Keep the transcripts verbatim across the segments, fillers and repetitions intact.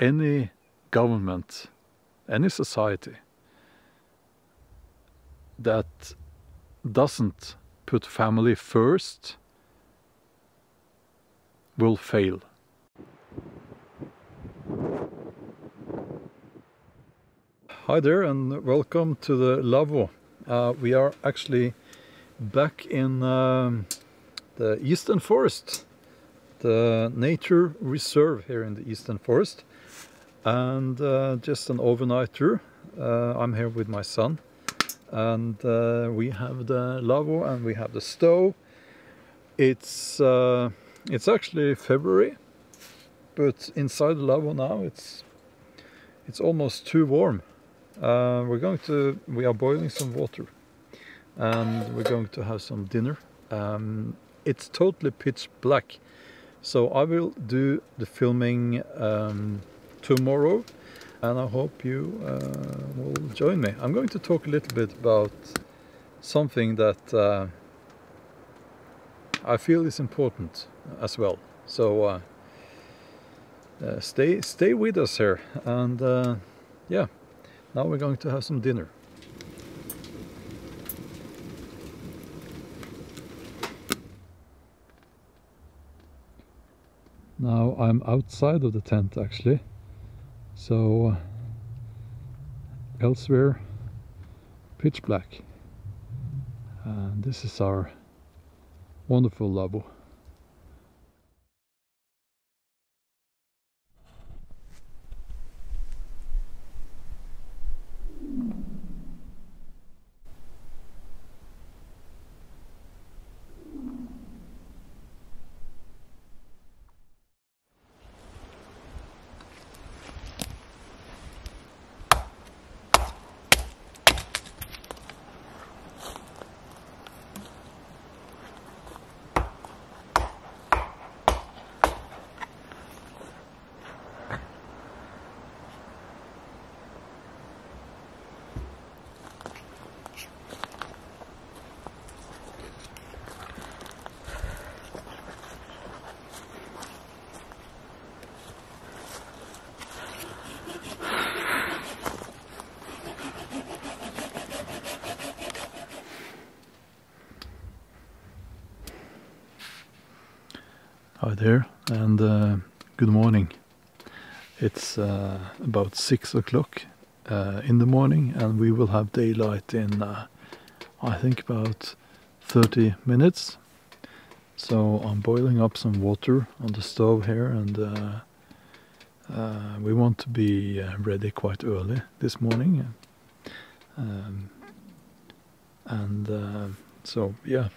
any government, any society that doesn't put family first will fail. Hi there and welcome to the Lavvu. Uh, we are actually back in um, the Eastern Forest, the nature reserve here in the Eastern Forest, and uh, just an overnighter. Uh, I'm here with my son, and uh, we have the Lavvu and we have the stove. It's uh, it's actually February, but inside the Lavvu now it's it's almost too warm. Uh, we're going to we are boiling some water, and we're going to have some dinner. Um, it's totally pitch black, so I will do the filming um, tomorrow, and I hope you uh, will join me. I'm going to talk a little bit about something that uh, I feel is important as well, so uh, uh, stay stay with us here. And uh, yeah, now we're going to have some dinner. Now I'm outside of the tent actually, so uh, elsewhere pitch black, and this is our wonderful Lavvu. Hi there and uh, good morning. It's uh, about six o'clock uh, in the morning, and we will have daylight in uh, I think about thirty minutes. So I'm boiling up some water on the stove here, and uh, uh, we want to be ready quite early this morning. Um, and uh, so yeah.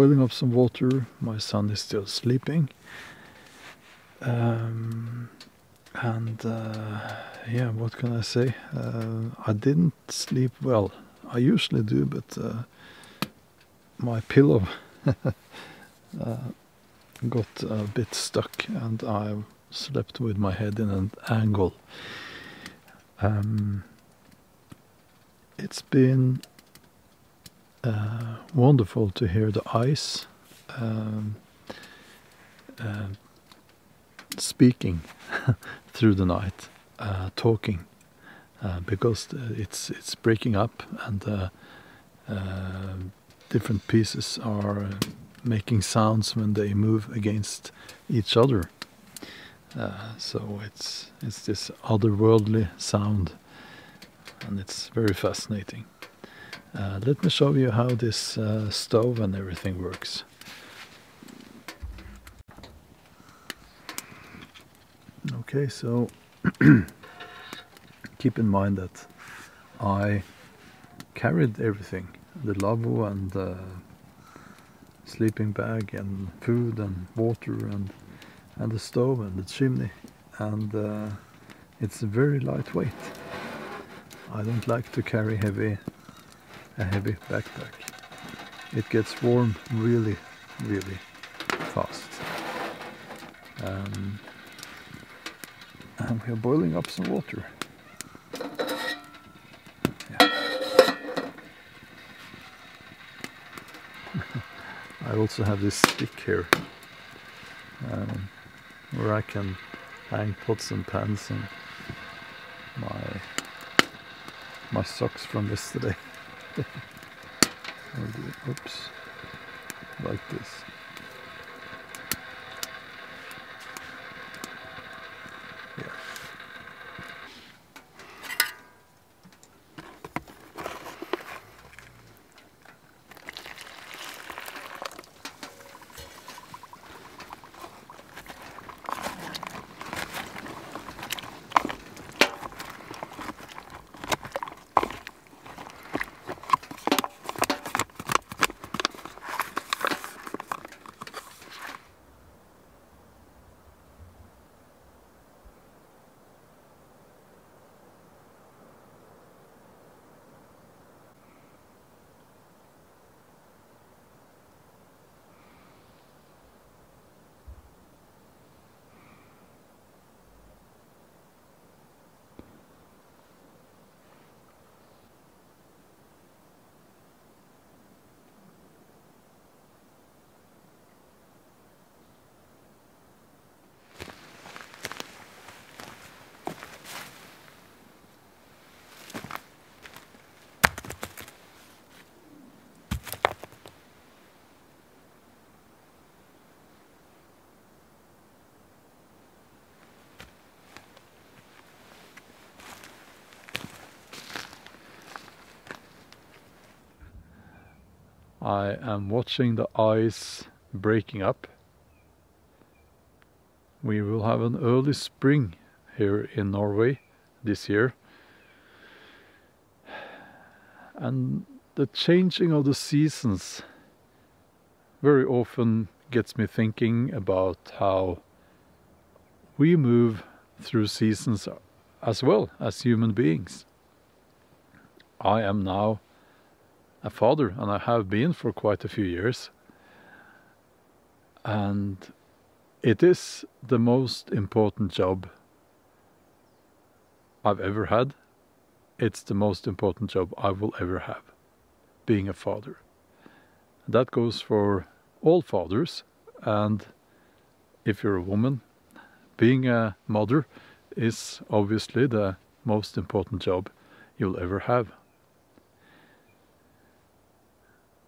Boiling up some water, my son is still sleeping, um, and uh, yeah, what can I say, uh, I didn't sleep well. I usually do, but uh, my pillow uh, got a bit stuck and I slept with my head in an angle. Um, it's been Uh, wonderful to hear the ice um, uh, speaking through the night, uh, talking, uh, because it's it's breaking up, and uh, uh, different pieces are making sounds when they move against each other. Uh, so it's it's this otherworldly sound, and it's very fascinating. Uh, let me show you how this uh, stove and everything works. Okay, so keep in mind that I carried everything, the Lavvu and the sleeping bag and food and water and, and the stove and the chimney, and uh, it's very lightweight. I don't like to carry heavy a heavy backpack. It gets warm really, really fast. Um, and we're boiling up some water. Yeah. I also have this stick here um, where I can and put some pants in my my socks from yesterday. I'll do it, oops, like this. I am watching the ice breaking up. We will have an early spring here in Norway this year. And the changing of the seasons very often gets me thinking about how we move through seasons as well as human beings. I am now a father, and I have been for quite a few years, and it is the most important job I've ever had. It's the most important job I will ever have, being a father. That goes for all fathers, and if you're a woman, being a mother is obviously the most important job you'll ever have.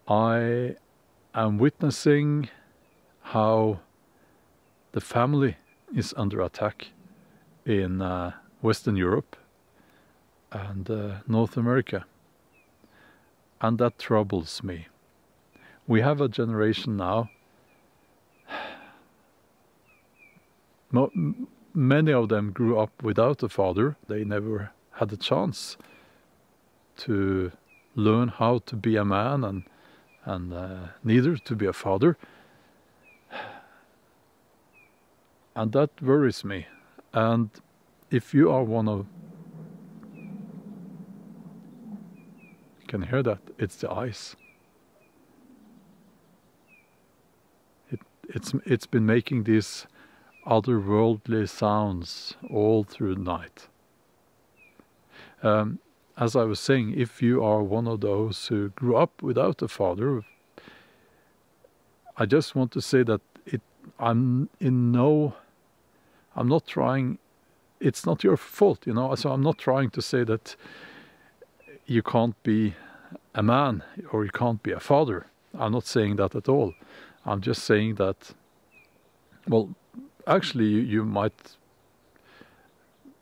I am witnessing how the family is under attack in uh, Western Europe and uh, North America, and that troubles me. We have a generation now, many of them grew up without a father. They never had a chance to learn how to be a man, and and uh, neither to be a father. And that worries me. And if you are one of... You can hear that, it's the ice. It, it's, it's been making these otherworldly sounds all through the night. Um, As I was saying, if you are one of those who grew up without a father, I just want to say that it, I'm in no, I'm not trying, it's not your fault, you know, so I'm not trying to say that you can't be a man or you can't be a father. I'm not saying that at all. I'm just saying that, well, actually you, you might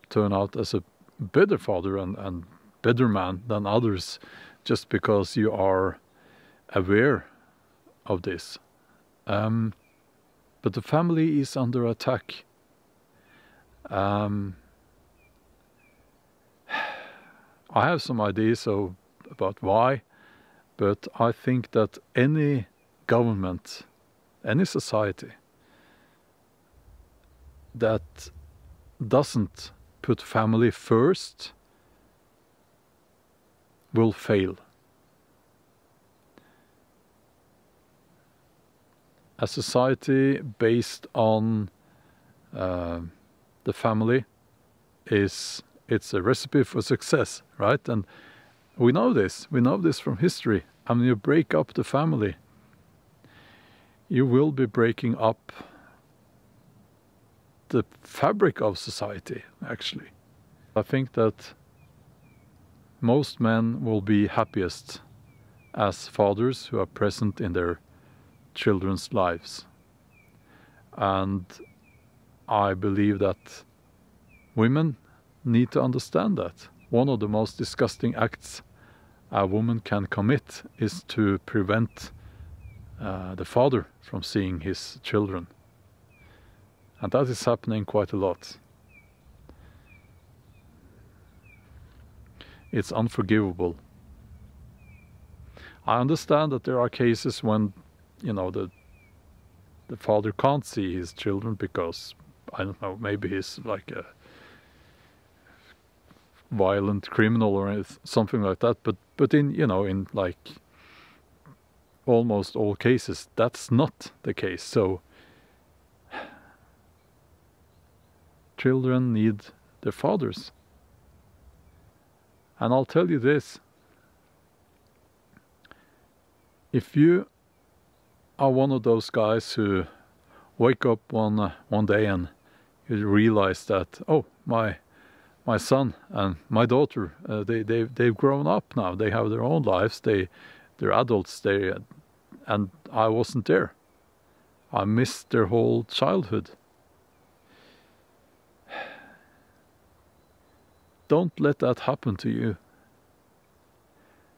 turn out as a better father and, and better man than others, just because you are aware of this. Um, but the family is under attack. Um, I have some ideas of, about why, but I think that any government, any society that doesn't put family first will fail. A society based on uh, the family is it's a recipe for success, right? And we know this. We know this from history. I mean, you break up the family, you will be breaking up the fabric of society, actually. I think that most men will be happiest as fathers who are present in their children's lives. And I believe that women need to understand that. One of the most disgusting acts a woman can commit is to prevent uh, the father from seeing his children. And that is happening quite a lot. It's unforgivable. I understand that there are cases when, you know, the the father can't see his children because, I don't know, maybe he's like a violent criminal or something like that, but but in, you know, in like almost all cases that's not the case. So children need their fathers. And I'll tell you this, if you are one of those guys who wake up one uh, one day and you realize that, oh, my My son and my daughter, uh, they, they, they've grown up now. They have their own lives. They, they're adults. They, and I wasn't there. I missed their whole childhood. Don't let that happen to you.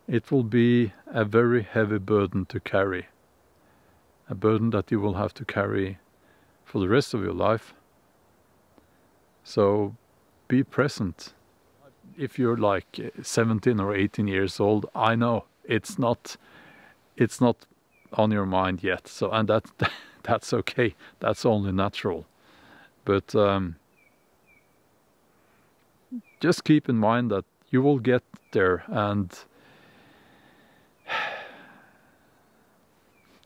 It will be a very heavy burden to carry. A burden that you will have to carry for the rest of your life. So be present. If you're like seventeen or eighteen years old, I know it's not it's not on your mind yet, so and that that's okay, that's only natural. But um, just keep in mind that you will get there, and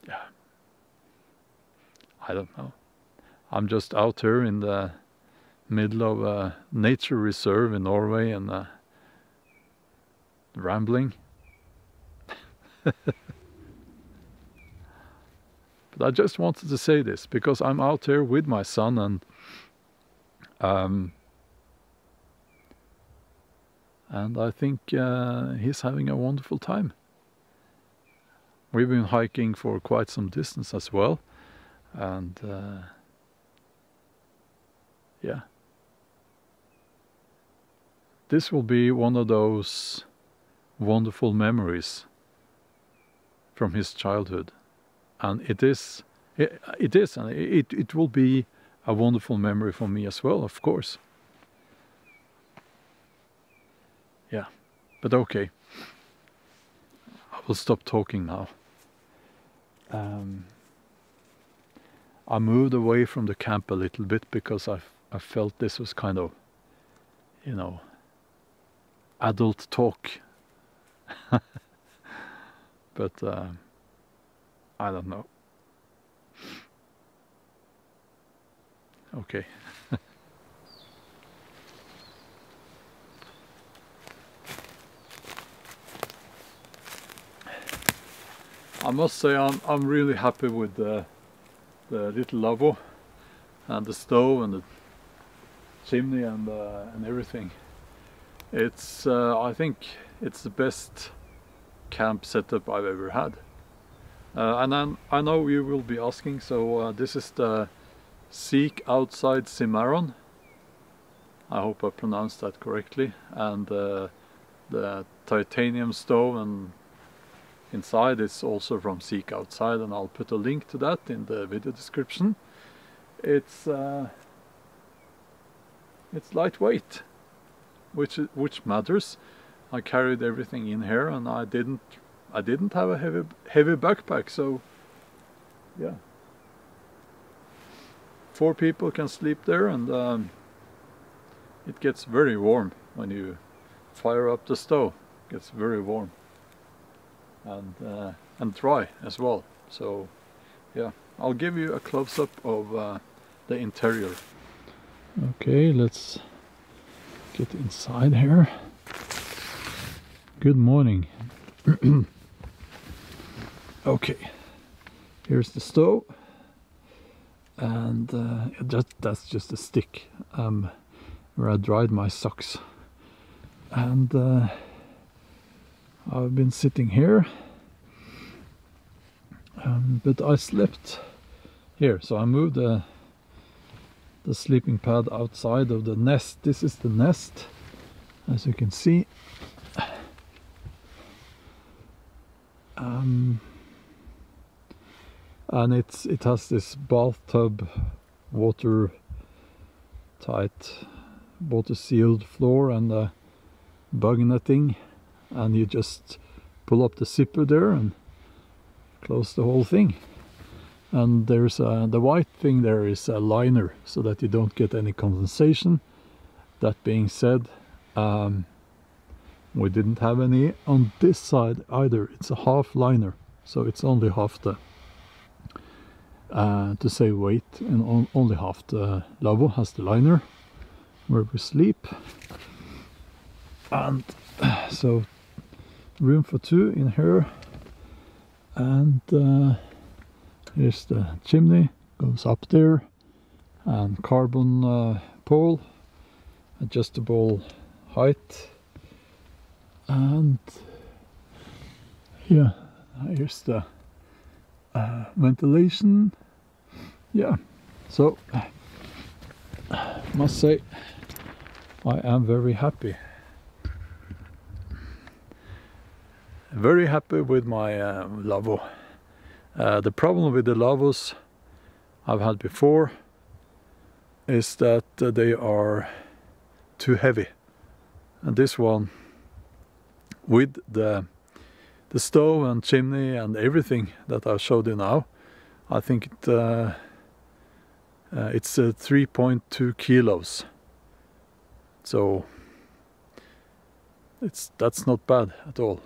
yeah, I don't know, I'm just out here in the middle of a nature reserve in Norway and uh, rambling. But I just wanted to say this because I'm out here with my son, and um, and I think uh, he's having a wonderful time. We've been hiking for quite some distance as well, and uh, yeah. This will be one of those wonderful memories from his childhood, and it is, it, it is, and it it will be a wonderful memory for me as well, of course. Yeah, but okay, I will stop talking now. Um, I moved away from the camp a little bit because I I felt this was kind of, you know, adult talk. But uh, I don't know. Okay. I must say I'm I'm really happy with the the little Lavvu and the stove and the chimney and uh, and everything. It's uh, I think it's the best camp setup I've ever had. Uh, and I'm, I know you will be asking, so uh, this is the Seek Outside Cimarron. I hope I pronounced that correctly. And uh, the titanium stove and inside is also from Seek Outside, and I'll put a link to that in the video description. It's uh, it's lightweight, which which matters. I carried everything in here, and I didn't I didn't have a heavy heavy backpack, so yeah, four people can sleep there, and um, it gets very warm when you fire up the stove. It gets very warm and uh, and dry as well. So yeah, I'll give you a close-up of uh, the interior. Okay, let's get inside here. Good morning. Okay, here's the stove. and uh, just, that's just a stick um, where I dried my socks. And uh, I've been sitting here, um, but I slept here, so I moved the, the sleeping pad outside of the nest. This is the nest, as you can see. Um, and it's it has this bathtub, water tight, water sealed floor and a bug netting, and you just pull up the zipper there and close the whole thing. And there's a, the white thing there is a liner so that you don't get any condensation. That being said, um, we didn't have any on this side either. It's a half liner, so it's only half the uh, to save weight, and on, only half the Lavvu has the liner where we sleep. And so room for two in here, and uh, here's the chimney, goes up there, and carbon uh, pole, adjustable height. And yeah, here's the uh, ventilation. Yeah, so I must say I am very happy. Very happy with my uh, Lavvu. Uh, the problem with the Lavvus I've had before is that uh, they are too heavy, and this one, with the, the stove and chimney and everything that I showed you now, I think it, uh, uh, it's uh, three point two kilos. So it's that's not bad at all.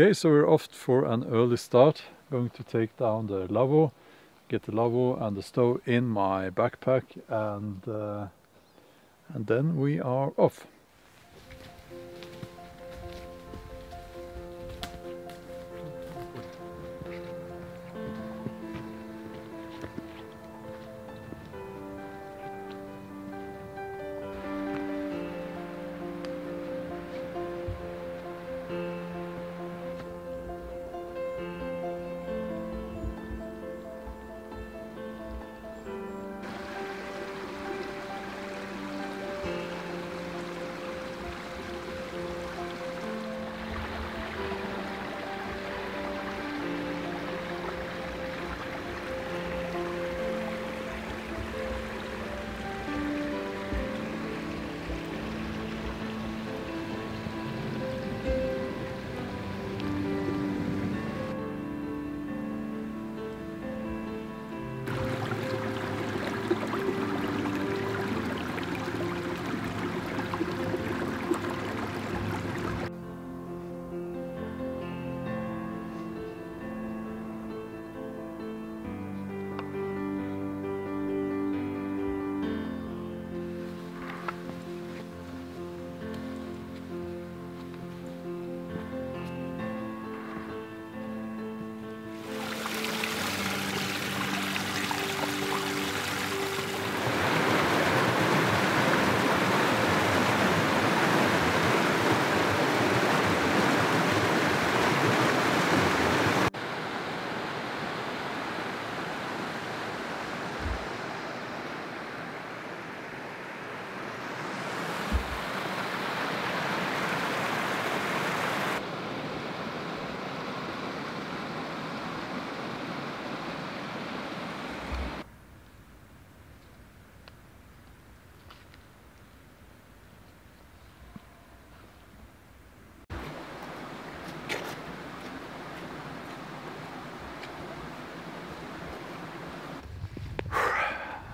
Okay, so we're off for an early start. Going to take down the Lavvu, get the Lavvu and the stove in my backpack, and uh, and then we are off.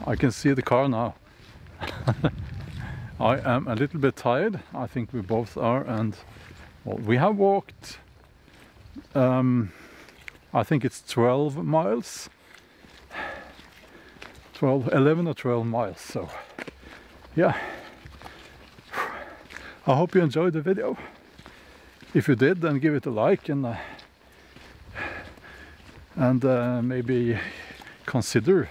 I can see the car now. I am a little bit tired. I think we both are, and well, we have walked um, I think it's twelve miles, twelve, eleven or twelve miles, so yeah. I hope you enjoyed the video. If you did, then give it a like, and uh, and uh, maybe consider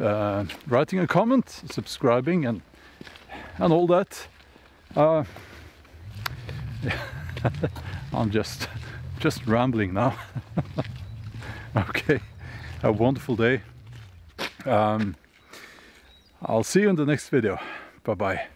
uh, writing a comment, subscribing, and and all that. Uh, I'm just just rambling now. Okay, a wonderful day. Um, I'll see you in the next video. Bye bye.